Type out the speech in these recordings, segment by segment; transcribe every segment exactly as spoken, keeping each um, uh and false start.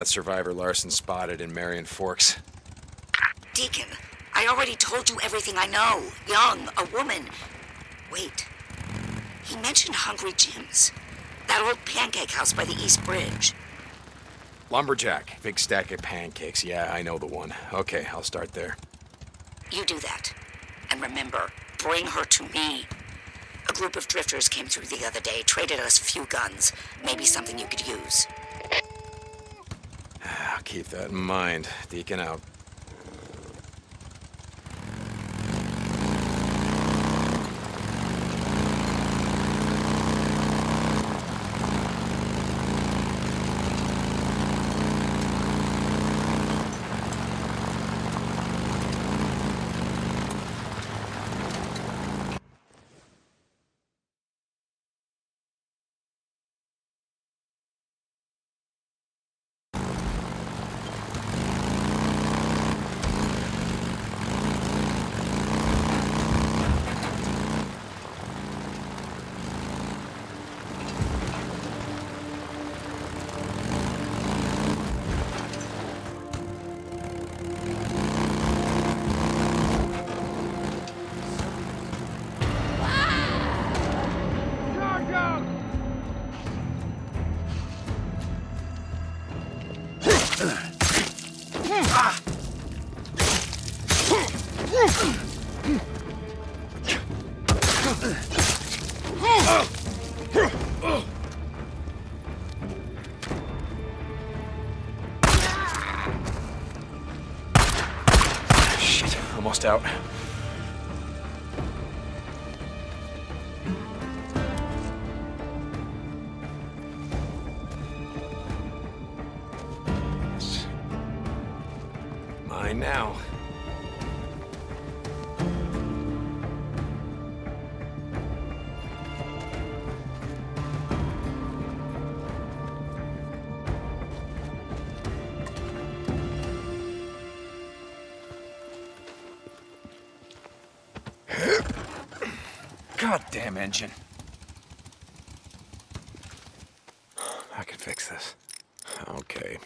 that survivor Larson spotted in Marion Forks. Deacon, I already told you everything I know. Young, a woman. Wait. He mentioned Hungry Jim's. That old pancake house by the East Bridge. Lumberjack. Big stack of pancakes. Yeah, I know the one. Okay, I'll start there. You do that. And remember, bring her to me. A group of drifters came through the other day, traded us a few guns. Maybe something you could use. I'll keep that in mind. Deacon out. Out. Mine now. Goddamn engine. I can fix this. Okay.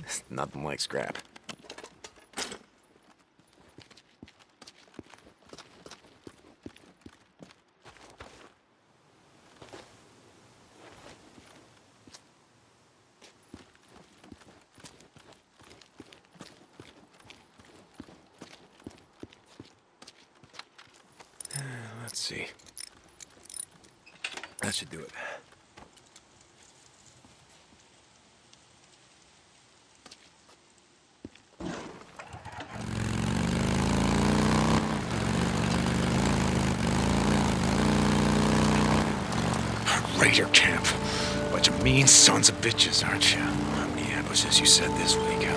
It's nothing like scrap. Let's see. That should do it. Raider camp. Bunch of mean sons of bitches, aren't you? How many ambushes you said this week, huh?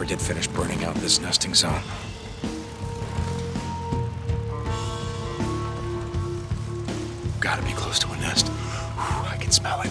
I did finish burning out this nesting zone. Gotta be close to a nest. Whew, I can smell it.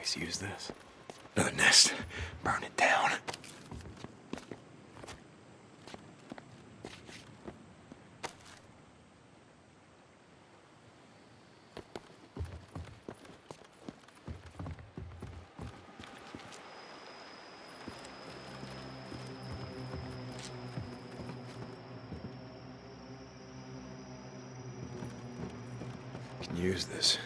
always use this. Another nest. Burn it down. Use this.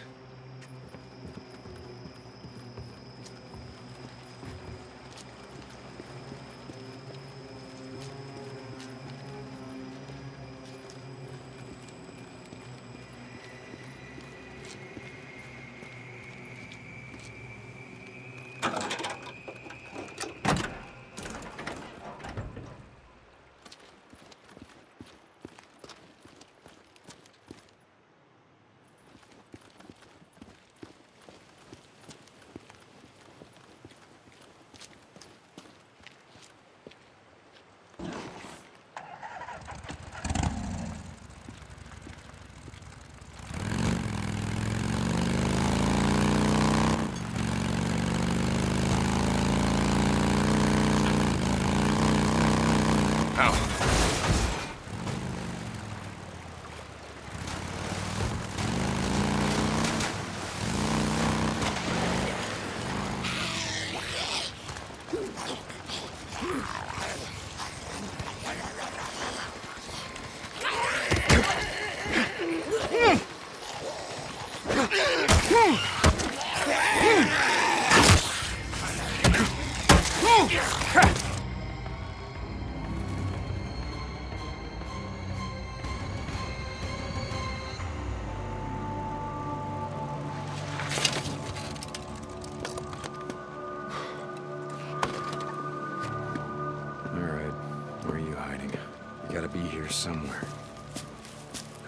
Somewhere.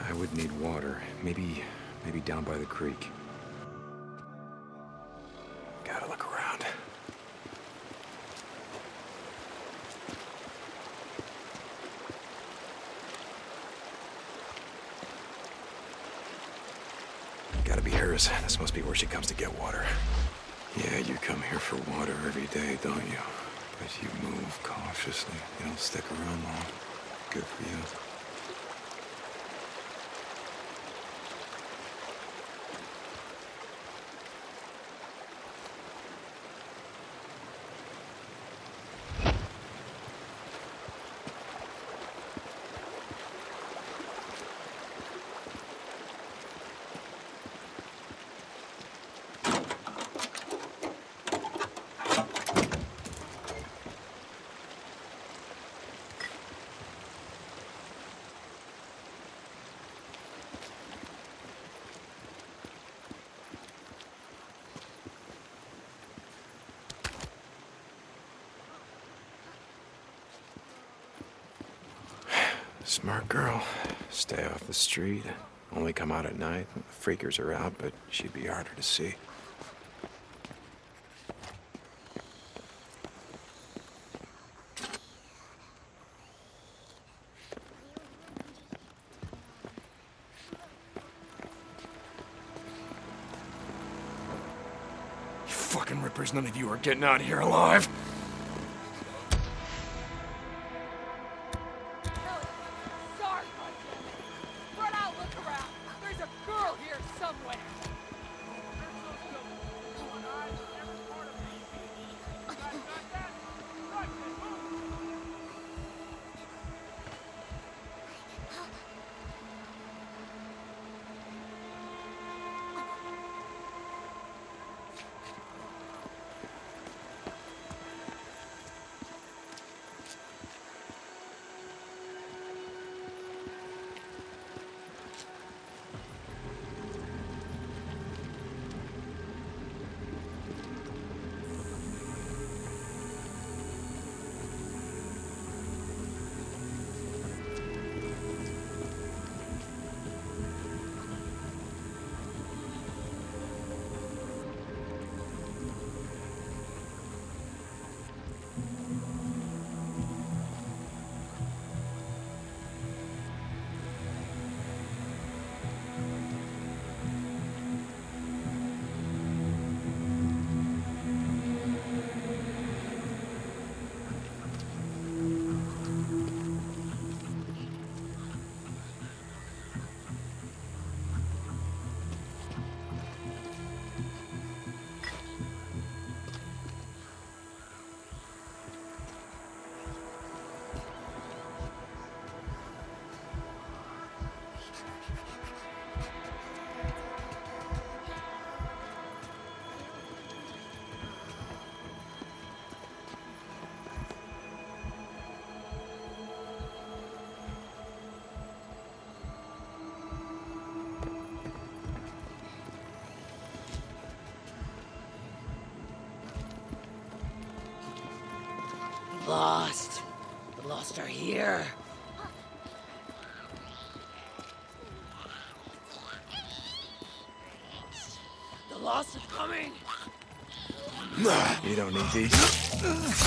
I would need water. Maybe, maybe down by the creek. Gotta look around. Gotta be hers. This must be where she comes to get water. Yeah, you come here for water every day, don't you? But you move cautiously. You don't stick around long. Good for you. Smart girl. Stay off the street. Only come out at night. The freakers are out, but she'd be harder to see. You fucking rippers, none of you are getting out of here alive! lost. The lost are here. The lost are coming. You don't need these.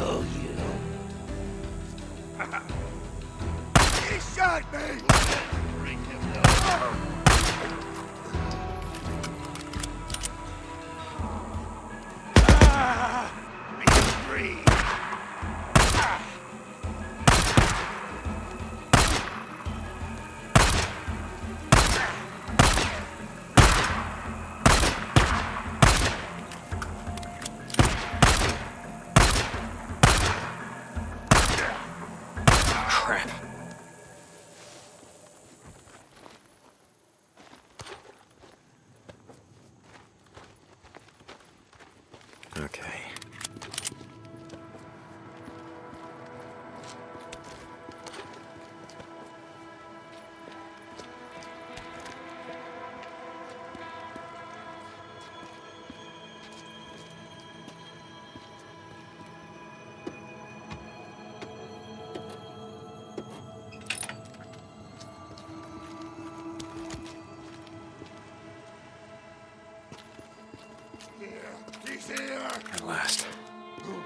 know you. He shot me! Break him down. At last. Move.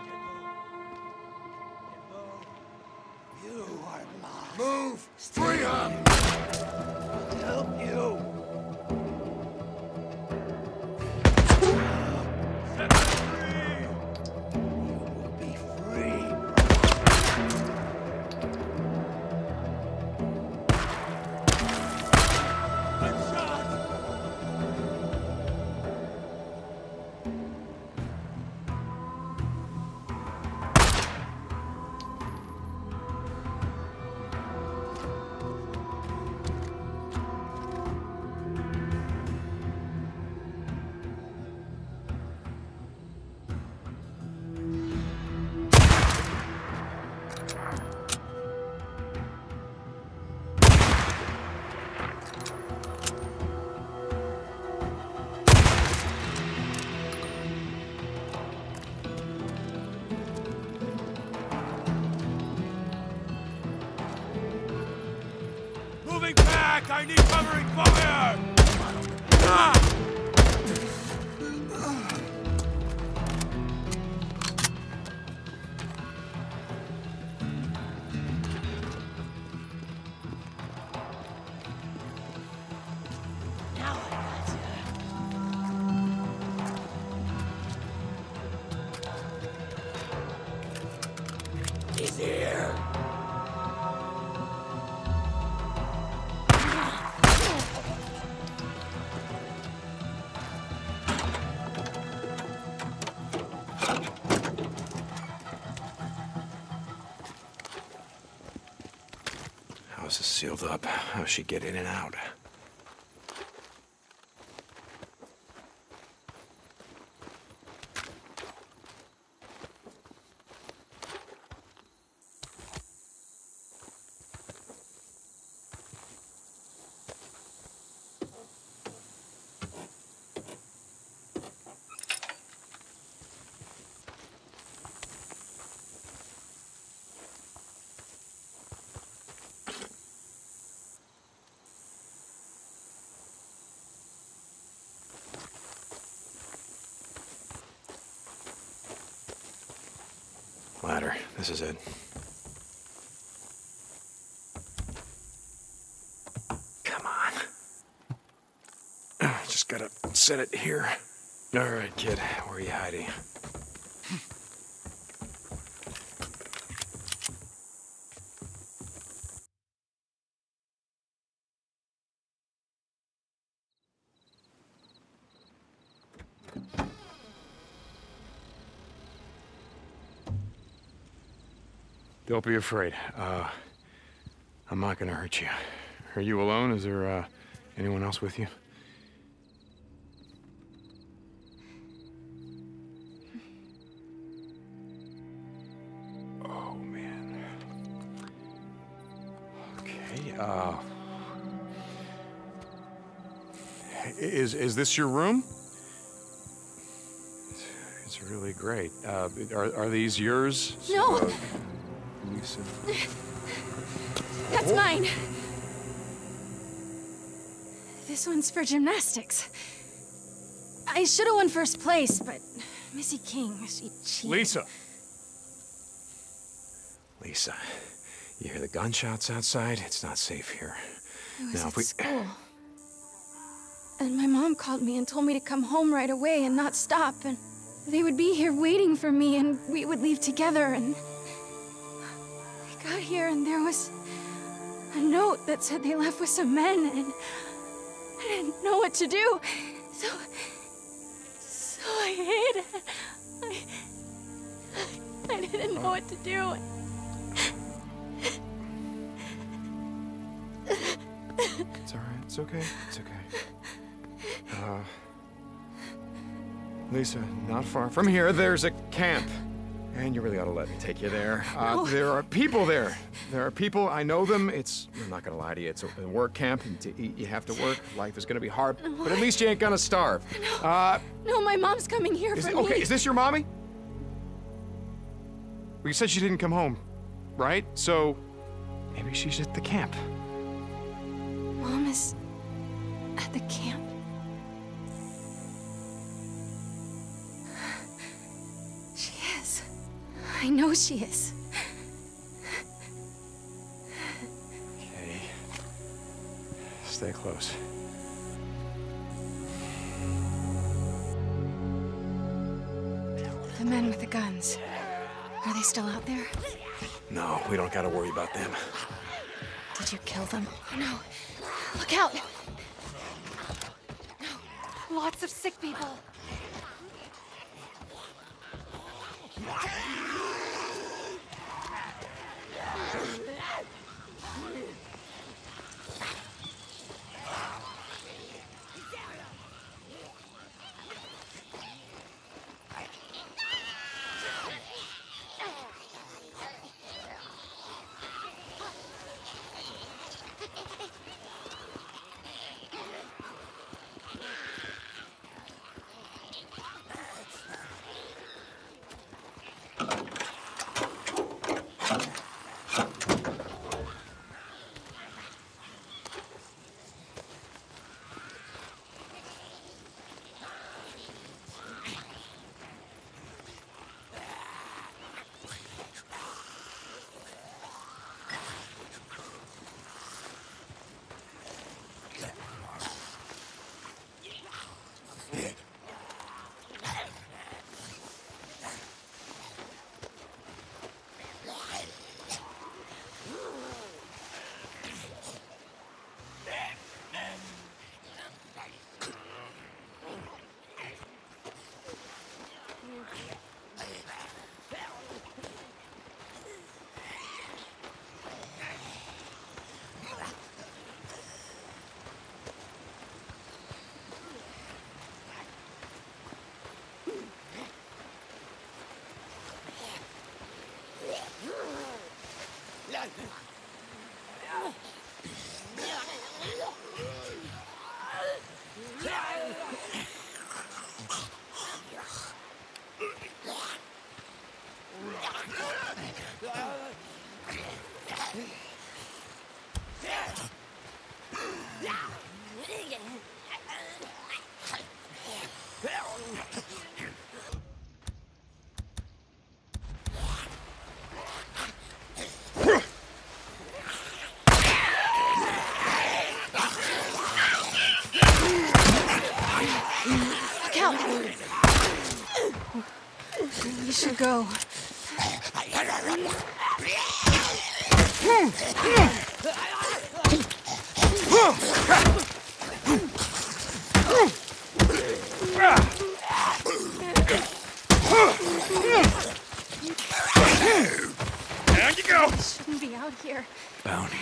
You are lost. Move! Free him! I'll help you! Set me free! You will be free! I'm shot! I need covering fire! Ah! Sealed up. How'd she get in and out? Ladder. This is it. Come on. Just gotta set it here. All right, kid. Where are you hiding? Don't be afraid. Uh, I'm not gonna hurt you. Are you alone? Is there uh, anyone else with you? Oh, man. Okay, uh... Is, is this your room? It's, it's really great. Uh, are, are these yours? No! Uh, So. That's oh. mine. This one's for gymnastics. I should have won first place, but Missy King, she cheated. Lisa! Lisa, you hear the gunshots outside? It's not safe here. I was now, at we... school. And my mom called me and told me to come home right away and not stop. And they would be here waiting for me, and we would leave together. And I got here, and there was a note that said they left with some men, and I didn't know what to do. So, so I hid. I, I didn't know what to do. It's all right. It's okay. It's okay. Uh, Lisa, not far from here, there's a camp. And you really ought to let me take you there. Uh, no. There are people there. There are people. I know them. It's, I'm not going to lie to you. It's a work camp. And to eat, you have to work. Life is going to be hard. No. But at least you ain't going to starve. No. Uh, no, my mom's coming here for me. Okay, is this your mommy? Well, you said she didn't come home, right? So maybe she's at the camp. Mom is at the camp. She is. I know she is. Okay. Stay close. The men with the guns, are they still out there? No, we don't gotta worry about them. Did you kill them? Oh, no. Look out! No. Lots of sick people. You should go. There you go. I shouldn't be out here. Bounty.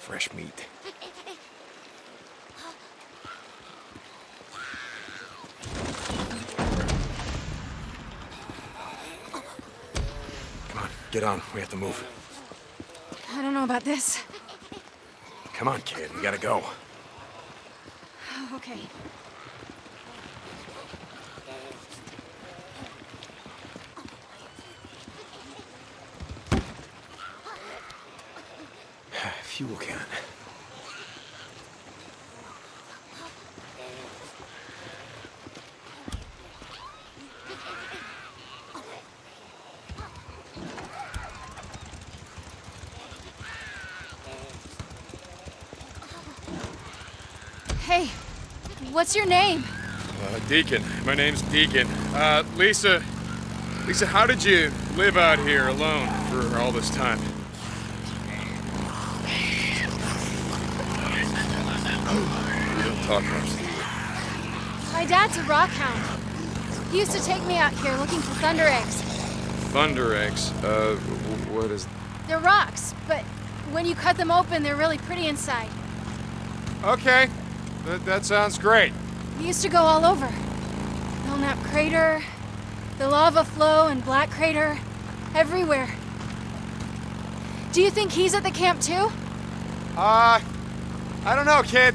Fresh meat. Come on, get on. We have to move. I don't know about this. Come on, kid. We gotta go. Okay. Fuel can. Hey, what's your name? Uh, Deacon. My name's Deacon. Uh, Lisa, Lisa, how did you live out here alone for all this time? My dad's a rock hound. He used to take me out here looking for thunder eggs. Thunder eggs? Uh, what is... They're rocks, but when you cut them open, they're really pretty inside. Okay. Th that sounds great. We used to go all over. Belknap Crater, the lava flow and Black Crater, everywhere. Do you think he's at the camp too? Uh, I don't know, kid.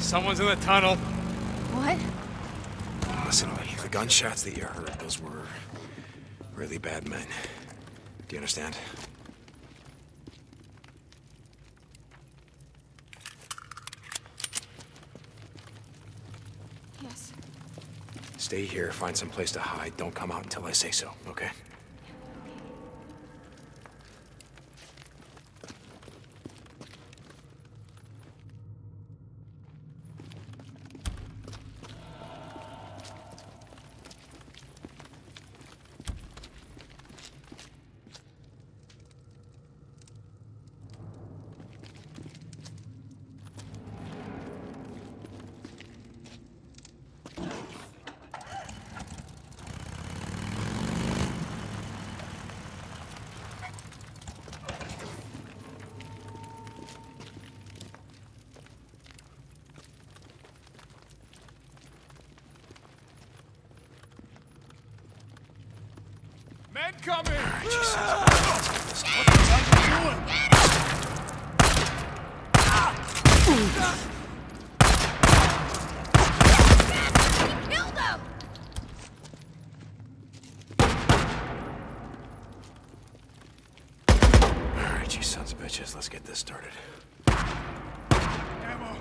Someone's in the tunnel. What? Listen to me. The gunshots that you heard, those were really bad men. Do you understand? Yes. Stay here. Find some place to hide. Don't come out until I say so, okay? Coming! Oh, Jesus. What the hell are you doing? Ah. Build up. All right, you sons of bitches, let's get this started. Ammo.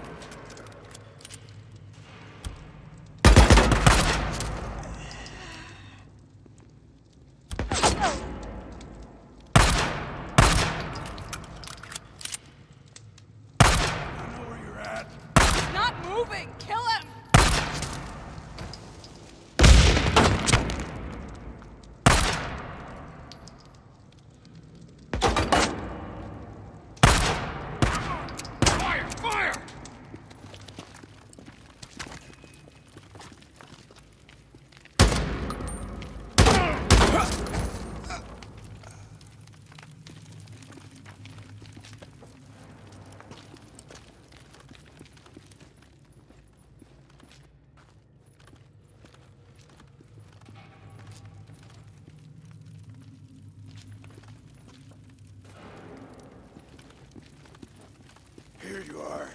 Kill him! Here you are.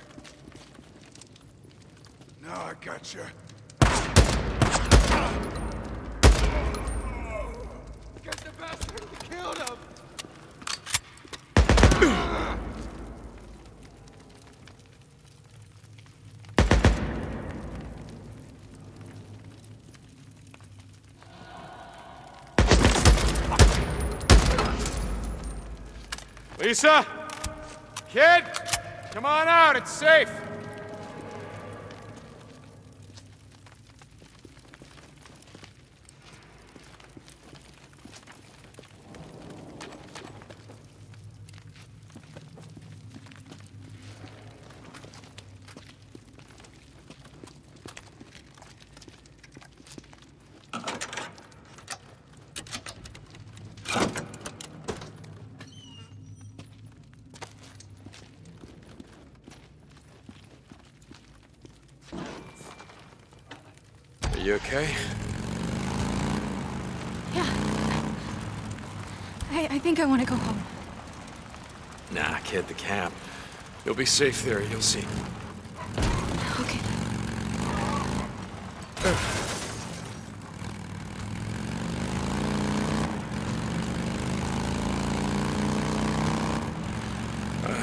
Now I got you. Get the bastard who killed him! Lisa? Kid? Come on out, it's safe! You okay? Yeah. I, I think I want to go home. Nah, kid, the camp. You'll be safe there, you'll see. Okay. Uh.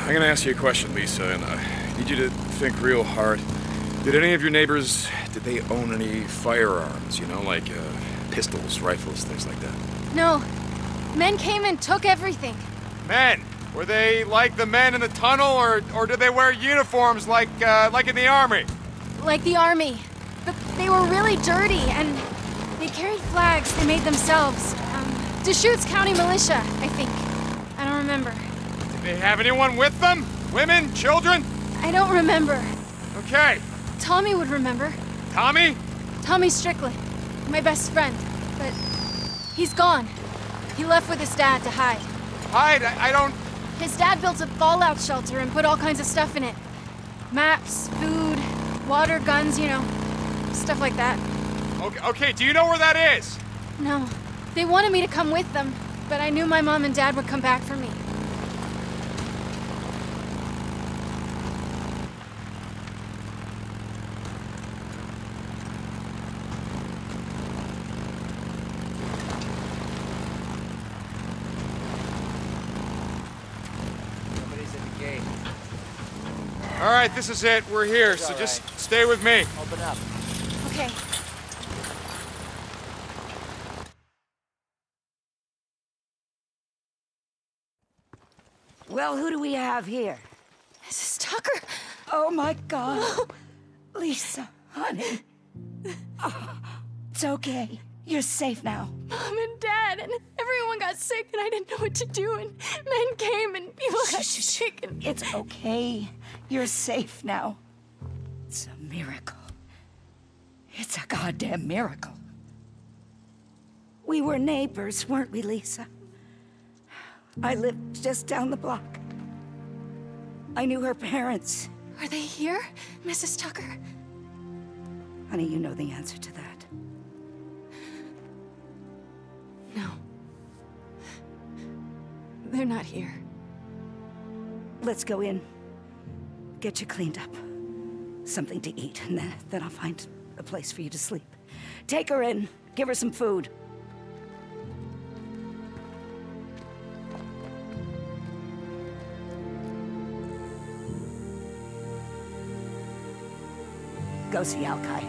I'm gonna ask you a question, Lisa, and I need you to think real hard. Did any of your neighbors... did they own any firearms, you know, like uh, pistols, rifles, things like that? No. Men came and took everything. Men? Were they like the men in the tunnel, or, or did they wear uniforms like, uh, like in the army? Like the army. But they were really dirty, and they carried flags they made themselves. Um, Deschutes County Militia, I think. I don't remember. Did they have anyone with them? Women? Children? I don't remember. Okay. Tommy would remember. Tommy? Tommy Strickland, my best friend, but he's gone. He left with his dad to hide. Hide? I, I don't... His dad built a fallout shelter and put all kinds of stuff in it. Maps, food, water, guns, you know, stuff like that. Okay, okay, do you know where that is? No. They wanted me to come with them, but I knew my mom and dad would come back for me. All right, this is it. We're here, so just stay with me. Open up. Okay. Well, who do we have here? Missus Tucker. Oh, my God. Oh. Lisa, honey. Oh, it's okay. You're safe now. Mom and Dad and everyone got sick, and I didn't know what to do, and men came, and people got sick. And... it's okay. You're safe now. It's a miracle. It's a goddamn miracle. We were neighbors, weren't we, Lisa? I lived just down the block. I knew her parents. Are they here, Missus Tucker? Honey, you know the answer to that. No. They're not here. Let's go in. Get you cleaned up. Something to eat, and then, then I'll find a place for you to sleep. Take her in. Give her some food. Go see Alki.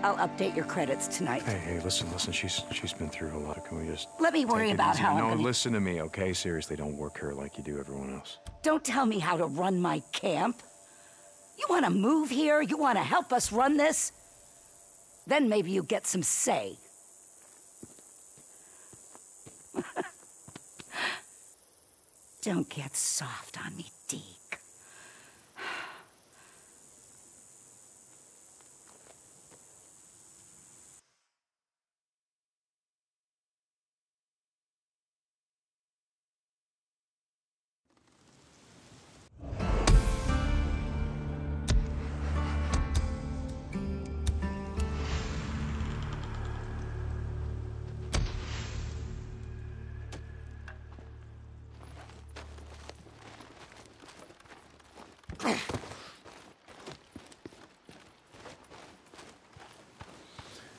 I'll update your credits tonight. Hey, hey, listen, listen. She's she's been through a lot. Can we just let me worry about how I'm gonna... No, listen to me, okay? Seriously, don't work her like you do everyone else. Don't tell me how to run my camp. You want to move here? You want to help us run this? Then maybe you get some say. Don't get soft on me, Deke.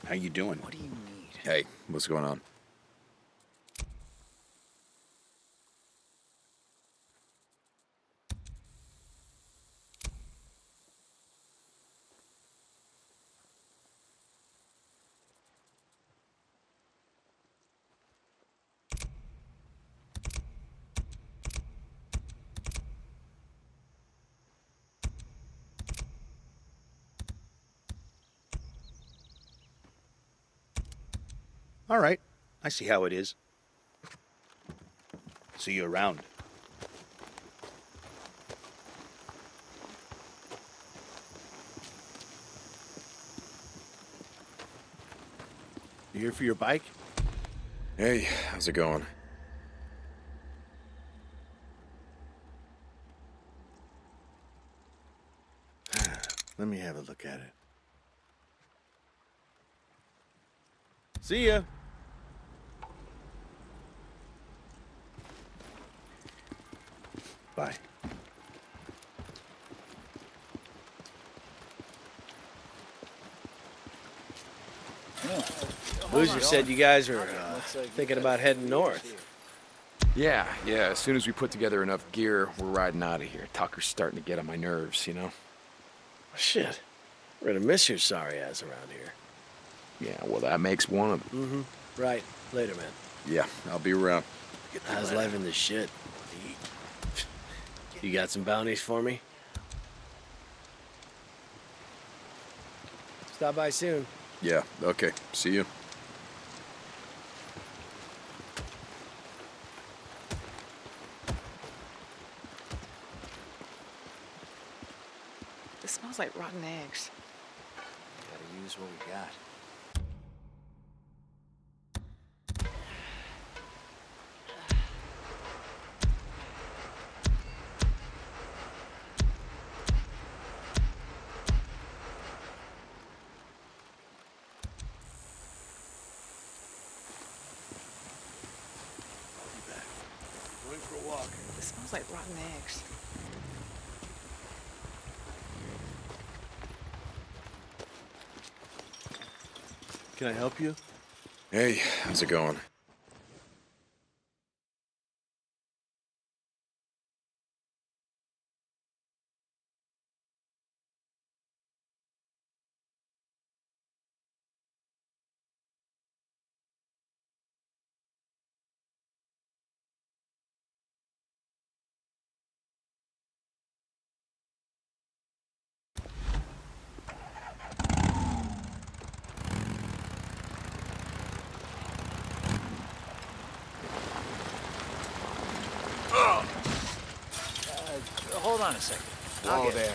How you doing? What do you need? Hey, what's going on? All right, I see how it is. See you around. You here for your bike? Hey, how's it going? Let me have a look at it. See ya. Bye. Boozer said you guys are uh, thinking about heading north. Yeah, yeah. As soon as we put together enough gear, we're riding out of here. Tucker's starting to get on my nerves, you know? Shit. We're gonna miss your sorry ass around here. Yeah, well, that makes one of them. Mm-hmm. Right. Later, man. Yeah, I'll be around. I was living this shit. You got some bounties for me? Stop by soon. Yeah, okay. See you. This smells like rotten eggs. Gotta use what we got. Can I help you? Hey, how's it going? Hold on a second. I'll oh, there.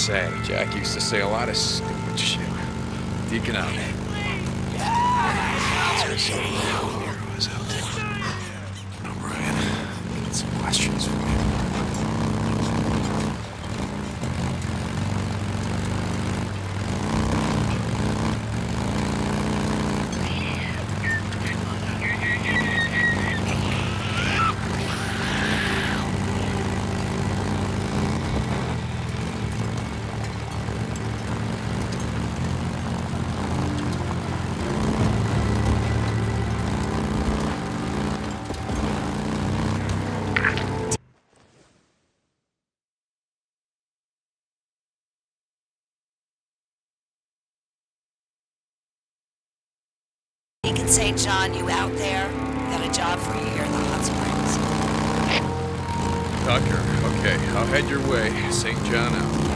Say, Jack used to say a lot of stupid shit. Deacon out. That's where Nero was out there. Now, Brian, I got some questions for Saint John, you out there? The got a job for you here in the hot springs. Tucker, okay, I'll head your way. Saint John out.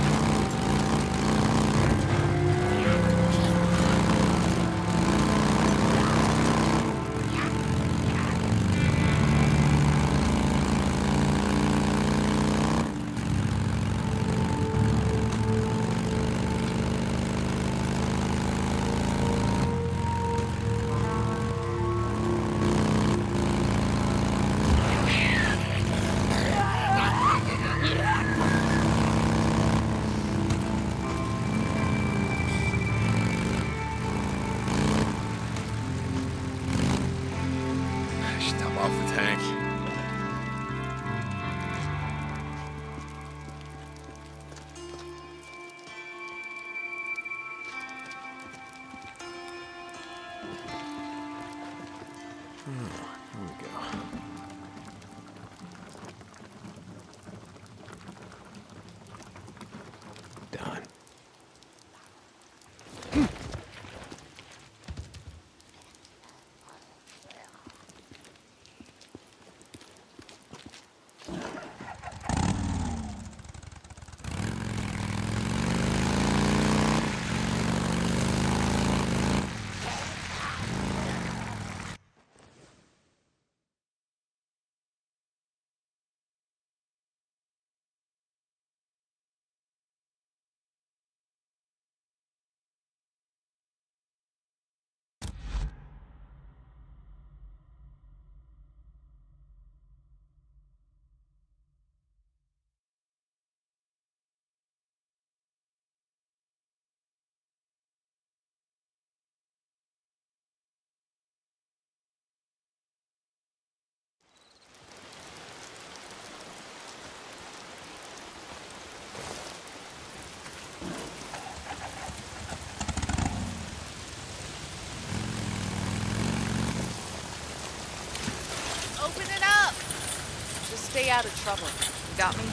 Stay out of trouble. You got me?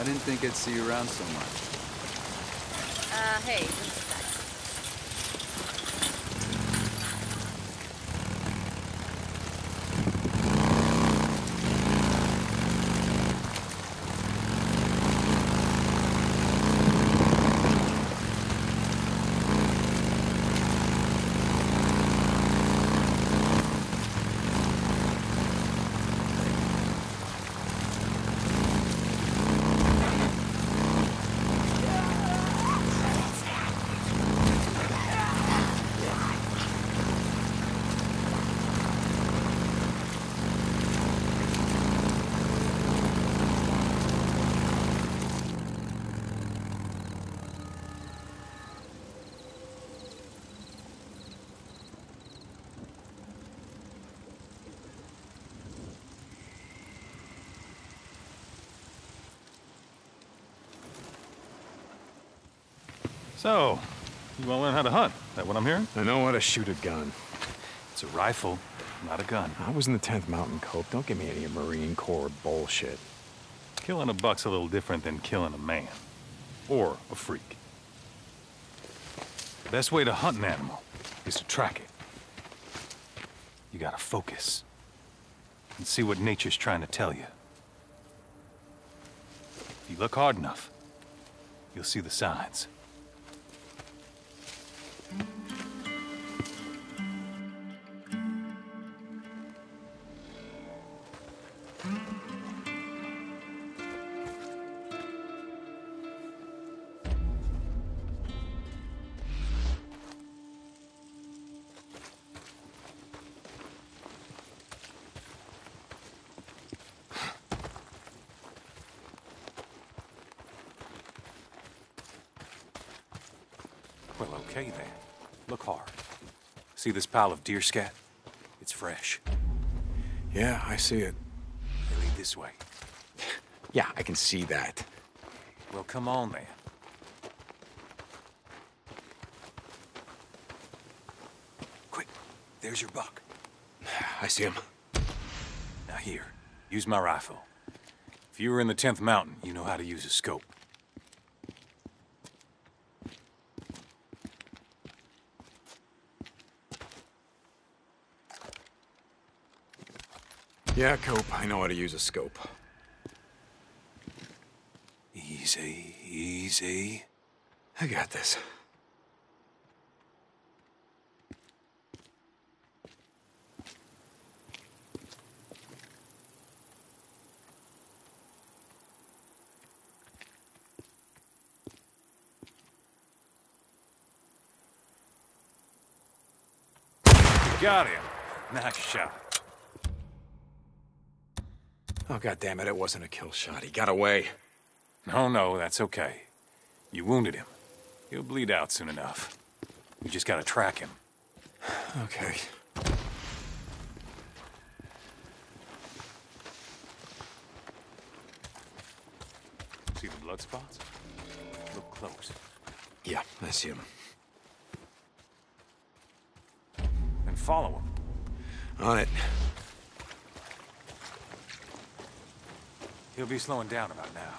I didn't think I'd see you around so much. Uh, hey, this is So, you want to learn how to hunt? Is that what I'm hearing? I know how to shoot a gun. It's a rifle, not a gun. I was in the tenth Mountain Corps. Don't give me any Marine Corps bullshit. Killing a buck's a little different than killing a man. Or a freak. The best way to hunt an animal is to track it. You gotta focus. And see what nature's trying to tell you. If you look hard enough, you'll see the signs. See this pile of deer scat? It's fresh. Yeah, I see it. They lead this way. Yeah, I can see that. Well, come on, man. Quick, there's your buck. I see him. Now here, use my rifle. If you were in the tenth Mountain, you know how to use a scope. Yeah, Cope. I know how to use a scope. Easy, easy. I got this. Got him. Nice shot. Oh, goddammit, it wasn't a kill shot. He got away. No, no, that's okay. You wounded him. He'll bleed out soon enough. You just gotta track him. Okay. See the blood spots? Look close. Yeah, I see him. Follow him. On it. He'll be slowing down about now.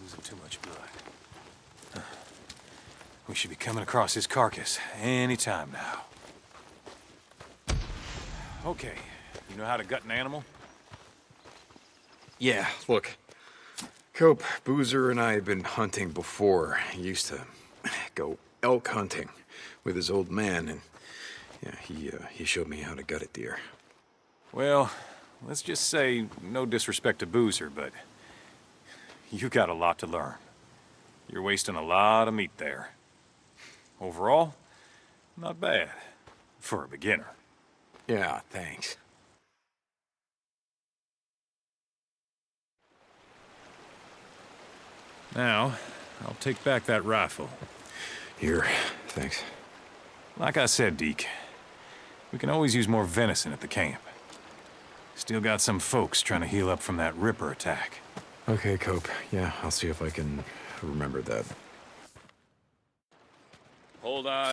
Losing too much blood. Huh. We should be coming across his carcass any time now. Okay. You know how to gut an animal? Yeah, look. Cope, Boozer, and I have been hunting before. He used to go elk hunting with his old man, and yeah, he, uh, he showed me how to gut a deer. Well, let's just say, no disrespect to Boozer, but you got a lot to learn. You're wasting a lot of meat there. Overall, not bad for a beginner. Yeah, thanks. Now, I'll take back that rifle. Here, thanks. Like I said, Deke, we can always use more venison at the camp. Still got some folks trying to heal up from that Ripper attack. Okay, Cope. Yeah, I'll see if I can remember that. Hold on.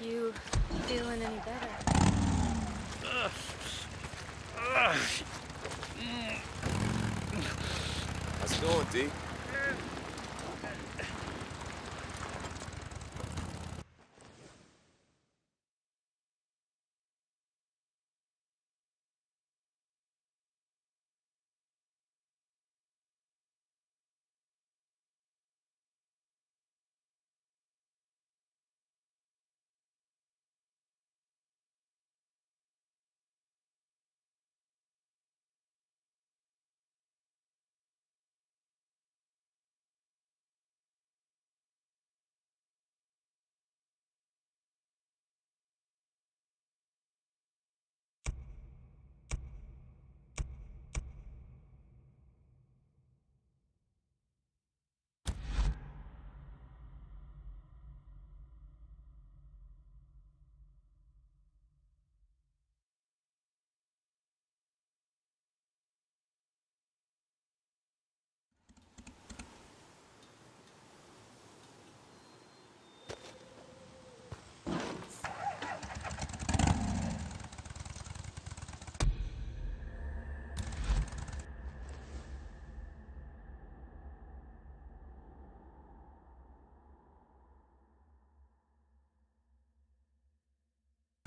You feeling any better? How's it going, D?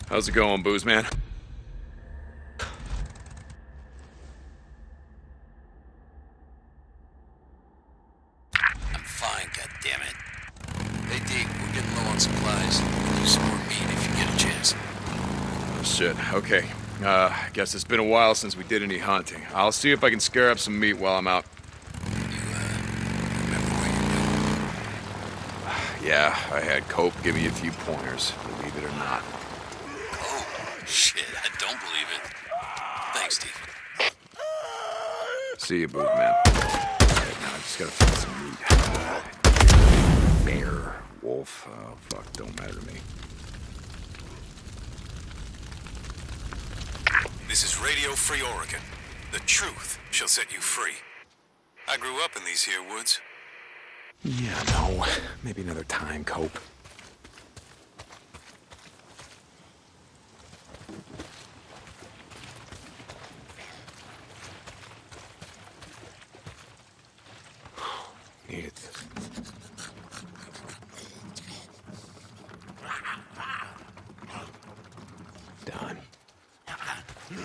How's it going, Booze Man? I'm fine, goddammit. Hey, Deke, we're getting low on supplies. We'll use some more meat if you get a chance. Oh, shit. Okay. Uh, I guess it's been a while since we did any hunting. I'll see if I can scare up some meat while I'm out. You, uh, remember what you're doing? Yeah, I had Cope give me a few pointers, believe it or not. Shit, I don't believe it. Thanks, Steve. See you, Boot Man. Right now, I just gotta find some meat. Uh, bear, wolf, oh fuck, don't matter to me. This is Radio Free Oregon. The truth shall set you free. I grew up in these here woods. Yeah, no. Maybe another time, Cope. I'm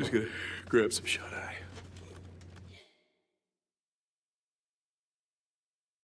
just gonna grab some shut-eye.